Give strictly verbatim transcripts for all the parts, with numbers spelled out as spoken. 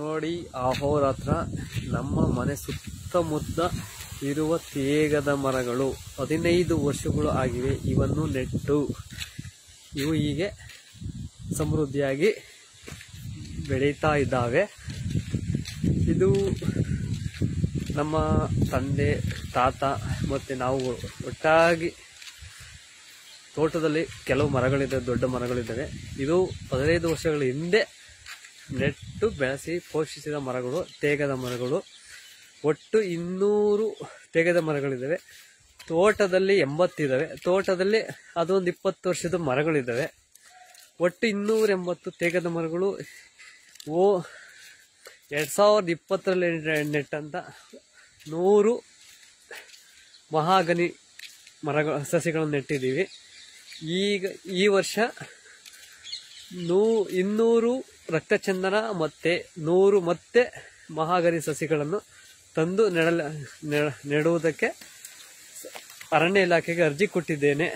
ನೋಡಿ ಅಹೋರಾತ್ರ ನಮ್ಮ ಮನೆ ಸುತ್ತಮುತ್ತ ಇರುವ ತೇಗದ ಮರಗಳು ಹದಿನೈದು ವರ್ಷಗಳು ಆಗಿವೆ. ಇವನ್ನು ನೆಟ್ಟು ಇವು ಹೀಗೆ ಸಮೃದ್ಧಿಯಾಗಿ ಬೆಳೆತಾ ಇದ್ದಾವೆ. ಇದು ನಮ್ಮ ತಂದೆ ತಾತ ಮತ್ತು ನಾವು ಒಟ್ಟಾಗಿ ತೋಟದಲ್ಲಿ ಕೆಲವು ಮರಗಳಿದೆ, ದೊಡ್ಡ ಮರಗಳಿವೆ. ಇದು ಹದಿನೈದು ವರ್ಷಗಳ ಹಿಂದೆ ನೆಟ್ಟು ಬೆಳೆಸಿ ಪೋಷಿಸಿದ ಮರಗಳು, ತೇಗದ ಮರಗಳು. ಒಟ್ಟು ಇನ್ನೂರು ತೇಗದ ಮರಗಳಿದ್ದಾವೆ. ತೋಟದಲ್ಲಿ ಎಂಬತ್ತಿದ್ದಾವೆ. ತೋಟದಲ್ಲಿ ಅದೊಂದು ಇಪ್ಪತ್ತು ವರ್ಷದ ಮರಗಳಿದ್ದಾವೆ. ಒಟ್ಟು ಇನ್ನೂರ ಎಂಬತ್ತು ತೇಗದ ಮರಗಳು. ಓ ಎರಡು ಸಾವಿರದ ಇಪ್ಪತ್ತರಲ್ಲಿ ನೆಟ್ಟಂತ ನೂರು ಮಹಾಗನಿ ಮರಗಳ ಸಸಿಗಳನ್ನು ನೆಟ್ಟಿದ್ದೀವಿ. ಈಗ ಈ ವರ್ಷ ನೂ ಇನ್ನೂರು ರಕ್ತಚಂದನ ಮತ್ತು ನೂರು ಮತ್ತೆ ಮಹಾಗನಿ ಸಸಿಗಳನ್ನು ತಂದು ನೆಡಲ ನೆಡುವುದಕ್ಕೆ ಅರಣ್ಯ ಇಲಾಖೆಗೆ ಅರ್ಜಿ ಕೊಟ್ಟಿದ್ದೇನೆ.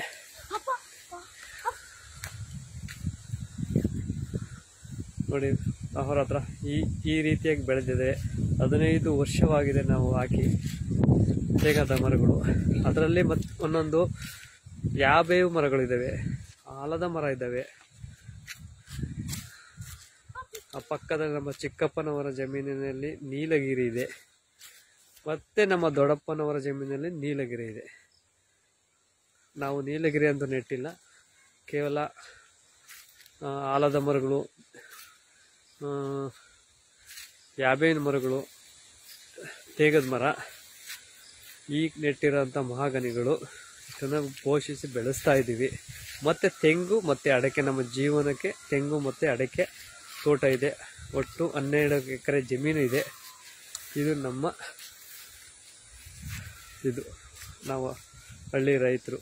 ನೋಡಿ ಅಹೋರಾತ್ರ ಈ ಈ ರೀತಿಯಾಗಿ ಬೆಳೆದಿದೆ. ಹದಿನೈದು ವರ್ಷವಾಗಿದೆ ನಾವು ಹಾಕಿ ತೇಗದ ಮರಗಳು. ಅದರಲ್ಲಿ ಮತ್ತು ಒಂದೊಂದು ಯಾಬೇವು ಮರಗಳಿದ್ದಾವೆ, ಆಲದ ಮರ ಇದ್ದಾವೆ. ಆ ಪಕ್ಕದ ನಮ್ಮ ಚಿಕ್ಕಪ್ಪನವರ ಜಮೀನಿನಲ್ಲಿ ನೀಲಗಿರಿ ಇದೆ, ಮತ್ತೆ ನಮ್ಮ ದೊಡ್ಡಪ್ಪನವರ ಜಮೀನಿನಲ್ಲಿ ನೀಲಗಿರಿ ಇದೆ. ನಾವು ನೀಲಗಿರಿ ಅಂತೂ ನೆಟ್ಟಿಲ್ಲ, ಕೇವಲ ಆಲದ ಮರಗಳು, ಯಾಬೇವಿನ ಮರಗಳು, ತೇಗದ ಮರ, ಈಗ ನೆಟ್ಟಿರೋಂಥ ಮಹಾಗನಿಗಳು ಚೆನ್ನಾಗಿ ಪೋಷಿಸಿ ಬೆಳೆಸ್ತಾ ಇದ್ದೀವಿ. ಮತ್ತು ತೆಂಗು ಮತ್ತು ಅಡಕೆ, ನಮ್ಮ ಜೀವನಕ್ಕೆ ತೆಂಗು ಮತ್ತು ಅಡಕೆ ತೋಟ ಇದೆ. ಒಟ್ಟು ಹನ್ನೆರಡು ಎಕರೆ ಜಮೀನು ಇದೆ. ಇದು ನಮ್ಮ ಇದು ನಾವು ಹಳ್ಳಿ ರೈತರು.